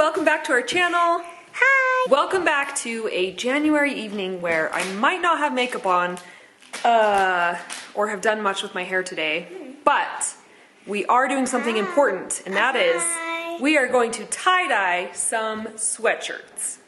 welcome back to our channel. Hi! Welcome back to a January evening where I might not have makeup on or have done much with my hair today, but we are doing something important, and that is we are going to tie-dye some sweatshirts.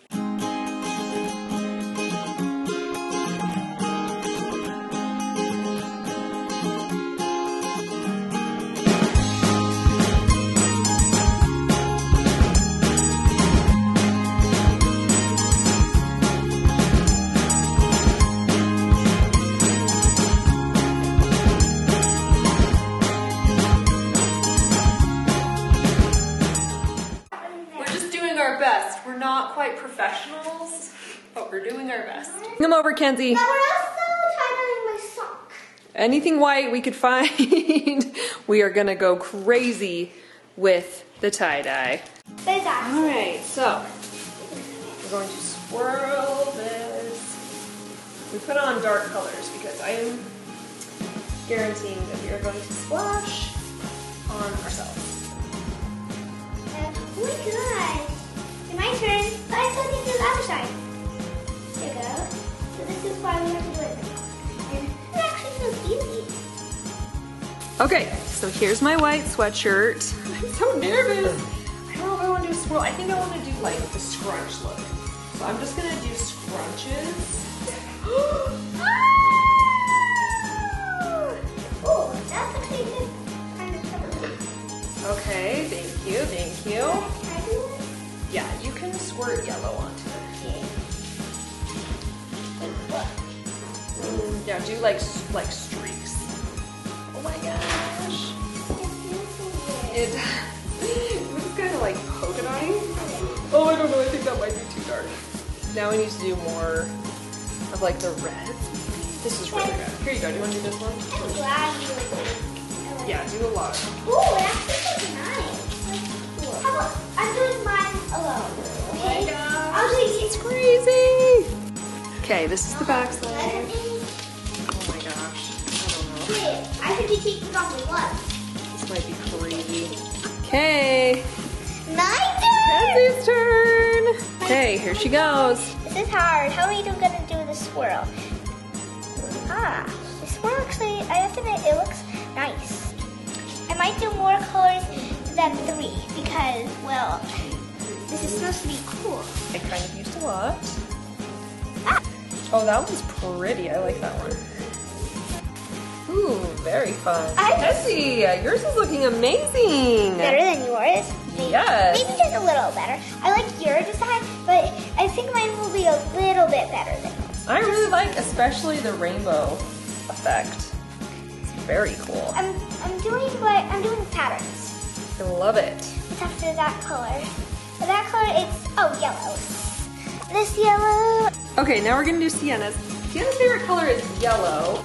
Quite professionals, but we're doing our best. Come over, Kenzie. But we're also tie-dyeing my sock. Anything white we could find. We are gonna go crazy with the tie-dye. All right, so we're going to swirl this. We put on dark colors because I am guaranteeing that we are going to splash on ourselves. Oh my God. My turn, but I still need to do the other side. There we go. So this is why we have to do it now. And it actually feels easy. Okay, so here's my white sweatshirt. I'm so nervous. I don't know if I want to do a swirl. I think I want to do like the scrunch look. So I'm just going to do scrunches. Oh, that's actually good. Kind of okay, thank you, thank you. Yeah, you can squirt yellow onto it. Mm, yeah, do like streaks. Oh my gosh. It's kind of like polka dotting. Oh, I don't know, I think that might be too dark. Now we need to do more of like the red. This is really good. Here you go, do you want to do this one? I'm glad you like it. Yeah, do a lot. Oh, it actually looks nice. How about, I'm doing mine. Oh my gosh, it's crazy! Okay, this is the back side. Oh my gosh, I don't know. I think you take this off the left. This might be crazy. Okay. My turn! Kenzie's turn! Okay, here she goes. This is hard. How are you gonna do the swirl? Ah, the swirl actually, I have to admit, it looks nice. I might do more colors than three because, well, this is supposed to be cool. I kind of used a lot. Ah. Oh, that one's pretty. I like that one. Ooh, very fun. Jessie, yours is looking amazing. Better than yours? Maybe. Yes. Maybe just a little better. I like your design, but I think mine will be a little bit better than yours. I really like, especially the rainbow effect. It's very cool. I'm doing patterns. I love it. It's after that color. That color, it's, oh, yellow. This yellow. Okay, now we're gonna do Sienna's. Sienna's favorite color is yellow.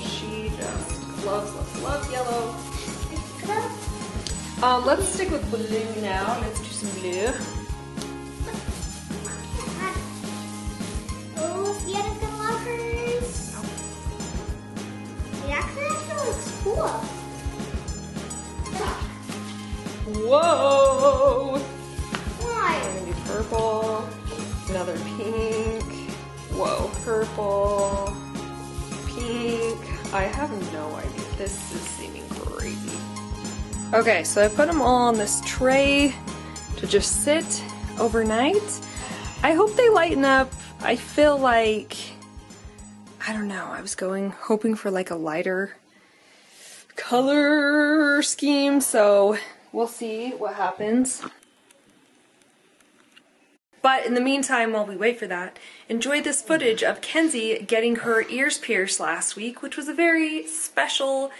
She just loves yellow. Let's stick with blue now. Let's do some blue. Oh, Sienna's gonna love hers. It actually looks cool. Whoa. Purple, another pink, whoa, purple, pink. I have no idea. This is seeming crazy. Okay, so I put them all on this tray to just sit overnight. I hope they lighten up. I feel like, I don't know, I was hoping for like a lighter color scheme, so we'll see what happens. But in the meantime, while we wait for that, enjoy this footage of Kenzie getting her ears pierced last week, which was a very special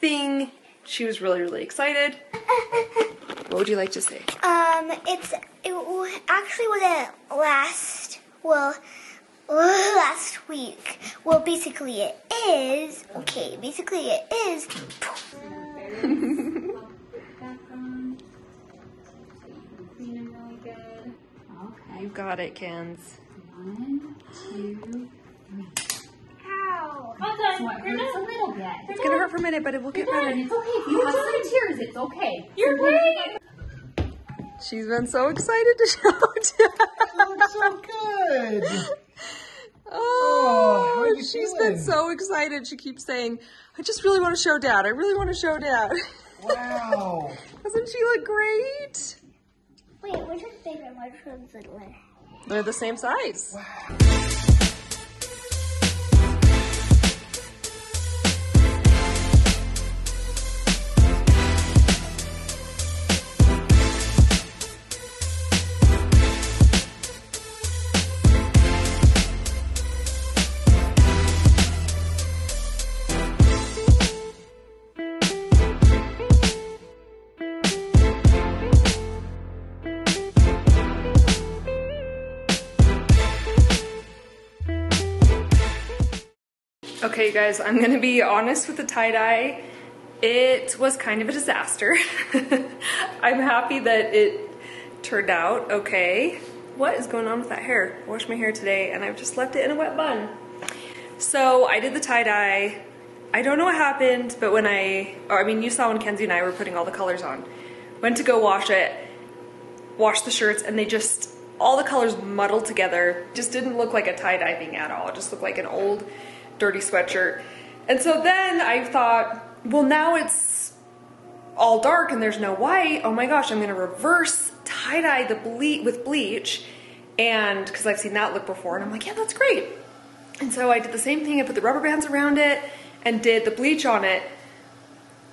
thing. She was really, really excited. What would you like to say? It actually wasn't last, well, last week. Well, basically it is. Okay, basically it is. You got it, Kens. 1, 2, 3. Ow! It's a little bit. It's gonna hurt for a minute, but it will get better. It's okay. If you have some tears, it's okay. You're great. She's been so excited to show it. It looks so good. Oh, she's been so excited. She keeps saying, I just really want to show Dad. I really want to show Dad. Wow. Doesn't she look great? Wait, what's your favorite mushrooms and lettuce? They're the same size. Wow. Okay, you guys, I'm gonna be honest with the tie-dye. It was kind of a disaster. I'm happy that it turned out okay. What is going on with that hair? I washed my hair today and I've just left it in a wet bun. So I did the tie-dye. I don't know what happened, but when I mean, you saw when Kenzie and I were putting all the colors on. Went to go wash it, wash the shirts, and they just, all the colors muddled together. Just didn't look like a tie-dye thing at all. It just looked like an old, dirty sweatshirt. And so then I thought, well, now it's all dark and there's no white. Oh my gosh, I'm gonna reverse tie-dye the bleach with bleach, and because I've seen that look before, and I'm like, yeah, that's great. And so I did the same thing. I put the rubber bands around it and did the bleach on it.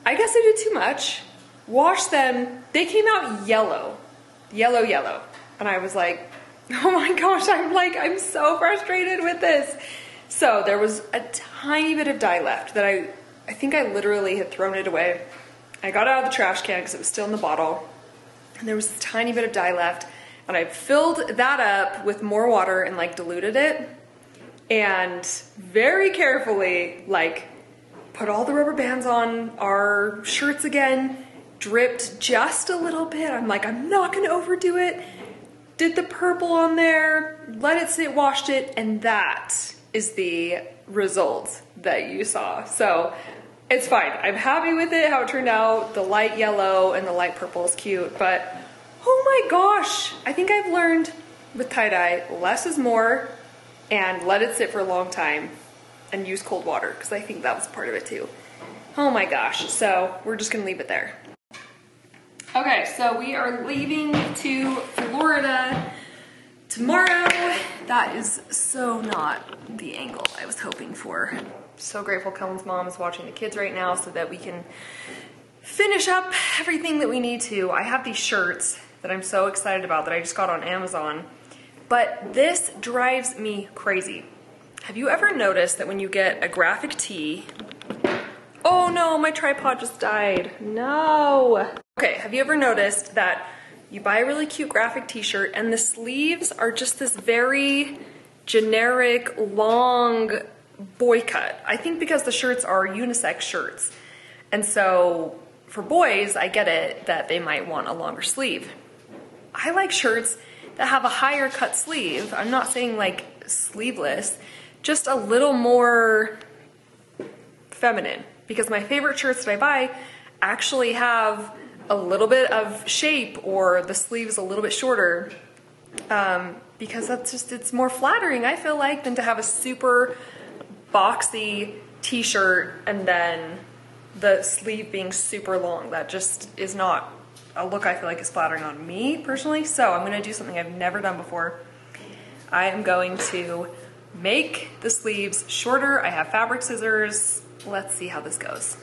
I guess I did too much. Washed them, they came out yellow, and I was like, oh my gosh, I'm so frustrated with this. So there was a tiny bit of dye left that I think I literally had thrown it away. I got it out of the trash can because it was still in the bottle. And there was this tiny bit of dye left, and I filled that up with more water and like diluted it. And very carefully, like, put all the rubber bands on our shirts again, dripped just a little bit. I'm like, I'm not gonna overdo it. Did the purple on there, let it sit, washed it, and that is the result that you saw. So it's fine. I'm happy with it, how it turned out. The light yellow and the light purple is cute, but oh my gosh, I think I've learned with tie-dye, less is more, and let it sit for a long time and use cold water, because I think that was part of it too. Oh my gosh, so we're just gonna leave it there. Okay, so we are leaving to Florida tomorrow. That is so not the angle I was hoping for. So grateful Kellen's mom is watching the kids right now so that we can finish up everything that we need to. I have these shirts that I'm so excited about that I just got on Amazon, but this drives me crazy. Have you ever noticed that when you get a graphic tee, oh no, my tripod just died, no. Okay, have you ever noticed that you buy a really cute graphic t-shirt and the sleeves are just this very generic, long boy cut? I think because the shirts are unisex shirts. And so for boys, I get it that they might want a longer sleeve. I like shirts that have a higher cut sleeve. I'm not saying like sleeveless, just a little more feminine, because my favorite shirts that I buy actually have a little bit of shape, or the sleeves a little bit shorter, because that's just, it's more flattering, I feel like, than to have a super boxy t-shirt and then the sleeve being super long. That just is not a look I feel like is flattering on me personally. So I'm gonna do something I've never done before. I am going to make the sleeves shorter. I have fabric scissors. Let's see how this goes.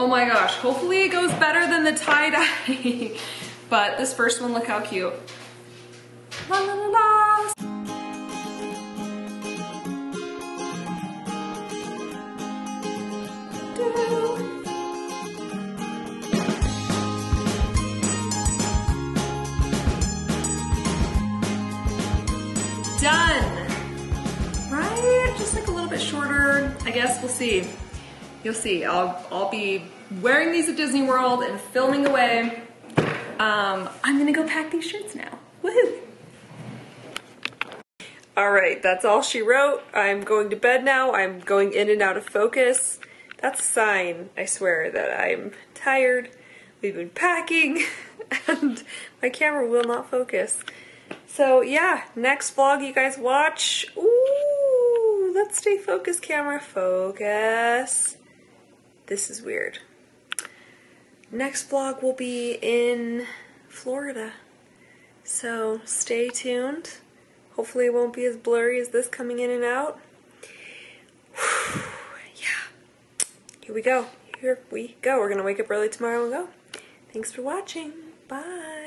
Oh my gosh, hopefully it goes better than the tie-dye. But this first one, look how cute. La la la la. Done, right? Just like a little bit shorter. I guess we'll see. You'll see, I'll be wearing these at Disney World and filming away. I'm gonna go pack these shirts now, woohoo! All right, that's all she wrote. I'm going to bed now. I'm going in and out of focus. That's a sign, I swear, that I'm tired. We've been packing. and my camera will not focus. So yeah, next vlog you guys watch. Ooh, let's stay focused, camera. Focus. This is weird. Next vlog will be in Florida. So stay tuned. Hopefully it won't be as blurry as this coming in and out. Whew, yeah. Here we go. We're gonna wake up early tomorrow and go. Thanks for watching. Bye.